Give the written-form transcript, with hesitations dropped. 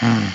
Hmm?